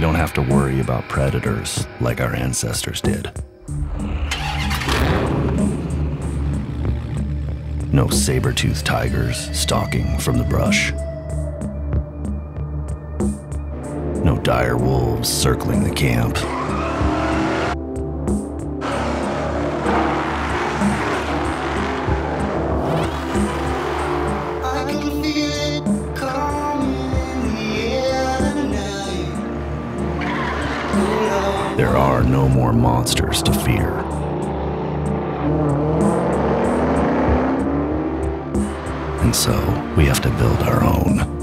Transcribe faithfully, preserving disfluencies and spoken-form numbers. we don't have to worry about predators like our ancestors did. No saber-toothed tigers stalking from the brush. No dire wolves circling the camp. There are no more monsters to fear. And so, we have to build our own.